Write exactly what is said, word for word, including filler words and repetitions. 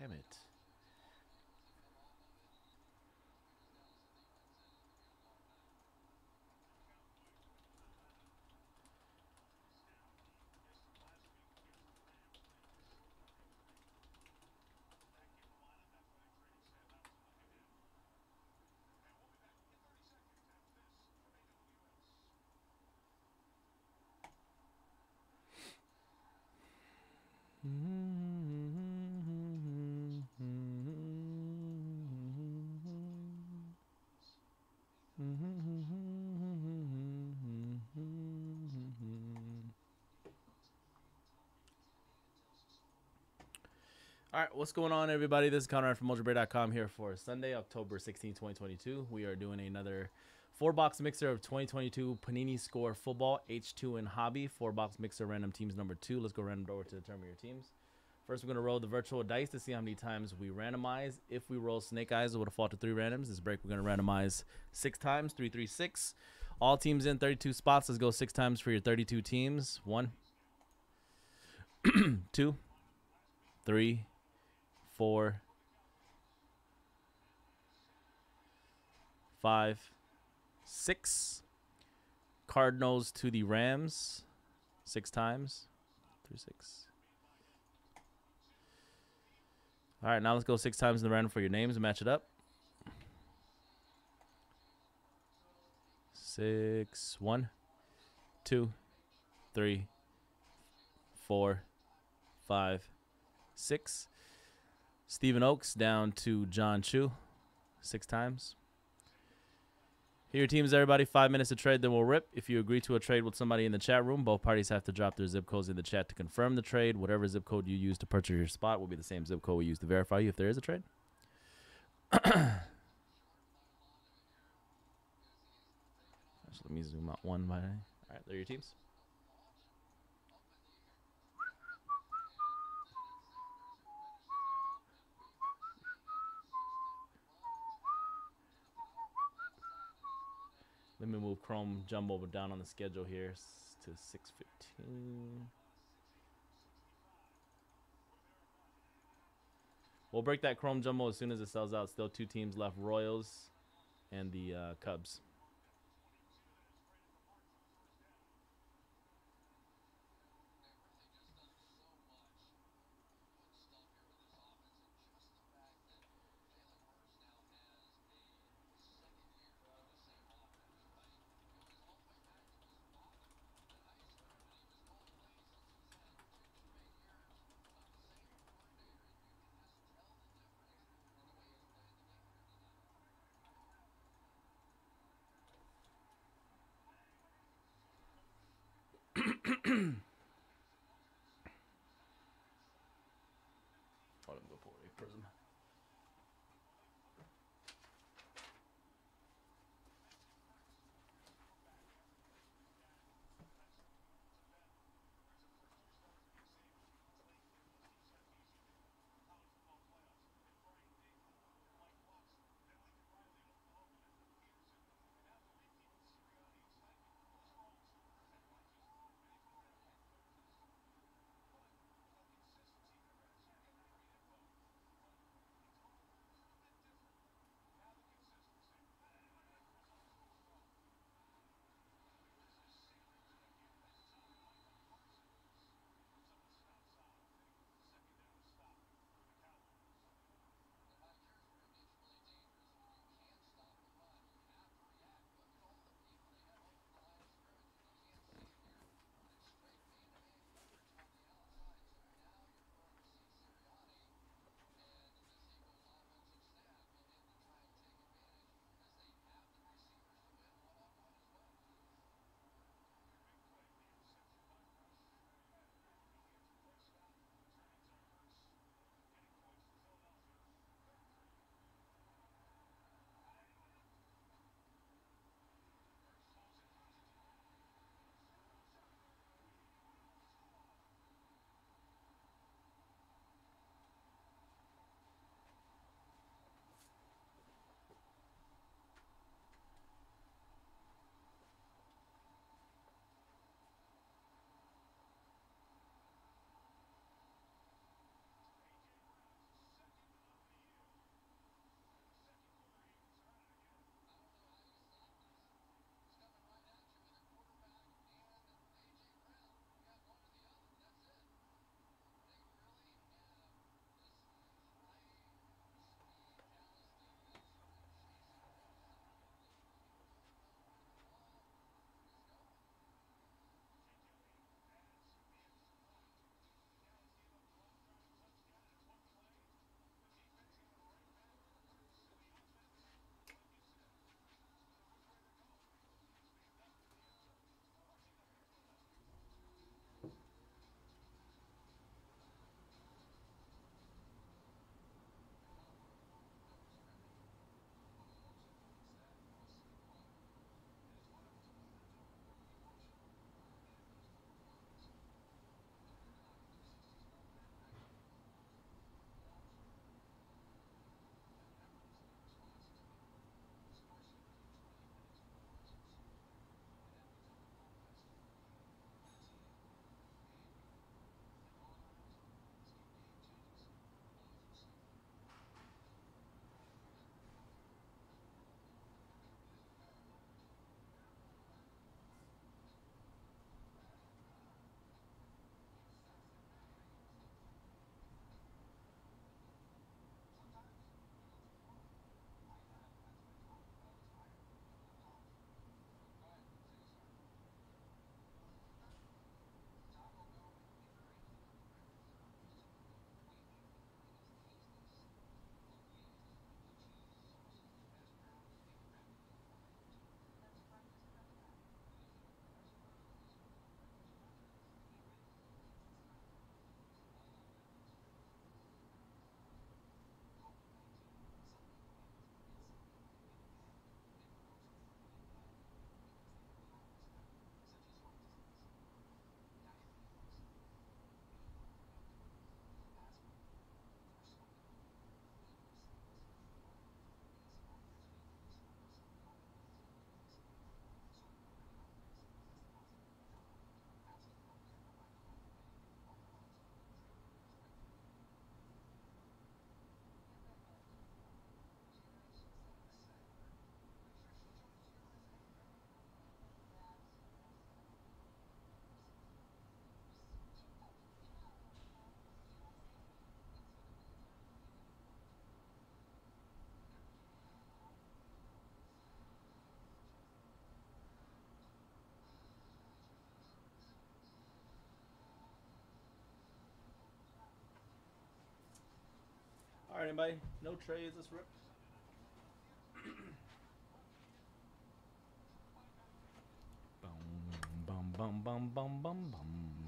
Damn it. All right, what's going on, everybody? This is Conrad from Mojobreak dot com here for Sunday, October sixteenth, twenty twenty-two. We are doing another four-box mixer of twenty twenty-two Panini Score Football, H two and Hobby. Four-box mixer, random teams number two. Let's go random over to determine your teams. First, we're going to roll the virtual dice to see how many times we randomize. If we roll snake eyes, it would have fallen to three randoms. This break, we're going to randomize six times, three, three, six. All teams in, thirty-two spots. Let's go six times for your thirty-two teams. One, two, three, four, five, six. Cardinals to the Rams, six times, three, six. All right, now let's go six times in the random for your names and match it up. Six, one, two, three, four, five, six. Stephen Oaks down to John Chu, six times. Here are teams, everybody. Five minutes to trade, then we'll rip. If you agree to a trade with somebody in the chat room, both parties have to drop their zip codes in the chat to confirm the trade. Whatever zip code you use to purchase your spot will be the same zip code we use to verify you if there is a trade. Actually, let me zoom out one by. All right, there are your teams. Let me move Chrome Jumbo down on the schedule here to six fifteen. We'll break that Chrome Jumbo as soon as it sells out. Still two teams left, Royals and the uh, Cubs. Alright, anybody? No trades, this rips. Boom, bum, bum, bum, bum, bum, bum.